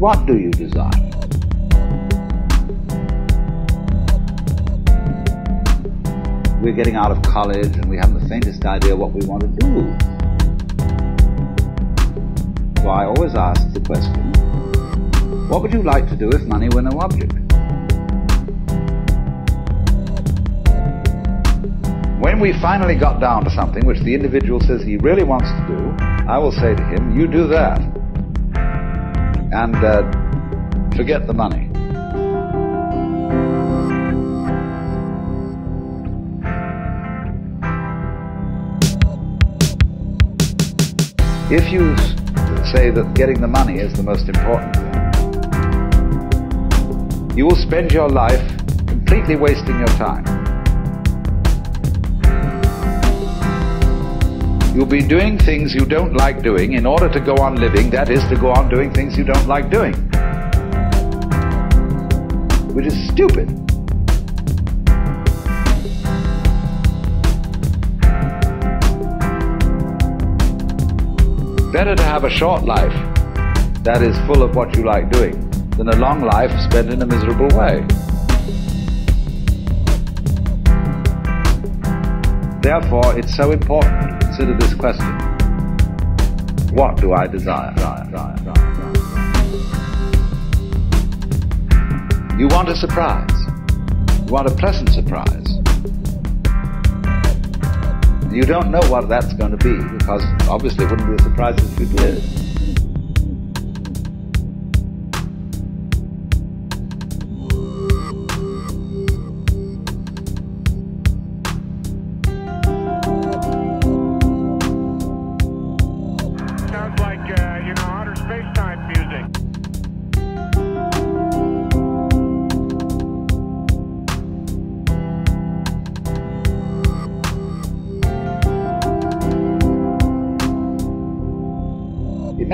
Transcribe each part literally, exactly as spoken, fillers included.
What do you desire? We're getting out of college and we haven't the faintest idea what we want to do. So I always ask the question, what would you like to do if money were no object? When we finally got down to something which the individual says he really wants to do, I will say to him, you do that, and uh, forget the money. If you say that getting the money is the most important thing, you will spend your life completely wasting your time. You'll be doing things you don't like doing in order to go on living, that is, to go on doing things you don't like doing. Which is stupid. Better to have a short life that is full of what you like doing than a long life spent in a miserable way. Therefore, it's so important to consider this question. What do I desire? You want a surprise. You want a pleasant surprise. You don't know what that's going to be, because obviously it wouldn't be a surprise if you did.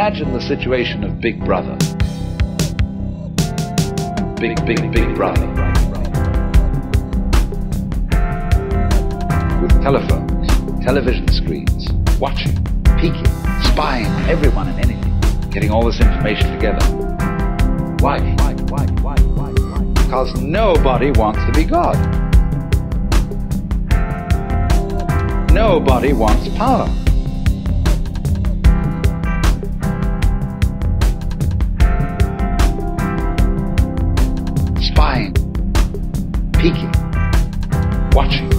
Imagine the situation of Big Brother. Big, big, big brother. With telephones, television screens, watching, peeking, spying on everyone and anything, getting all this information together. Why? Why? Why? Why? Why? Why? Because nobody wants to be God. Nobody wants power. Peeking, watching,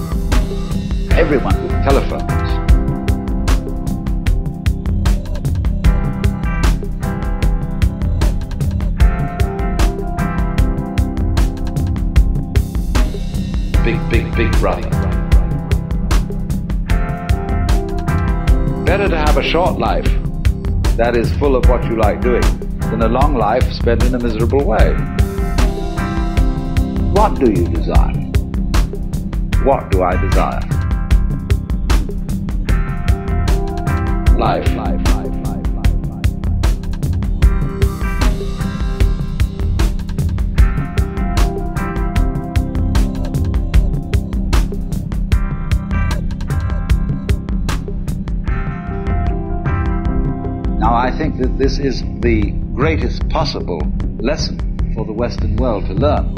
everyone with telephones. Big, big, big brother. Better to have a short life that is full of what you like doing than a long life spent in a miserable way. What do you desire? What do I desire? Life, life, life, life, life, life. Now, I think that this is the greatest possible lesson for the Western world to learn.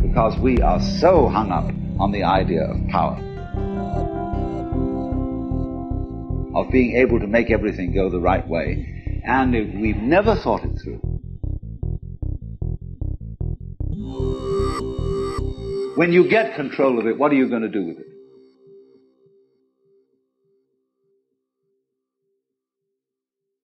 Because we are so hung up on the idea of power, of being able to make everything go the right way, and we've never thought it through. When you get control of it, what are you going to do with it?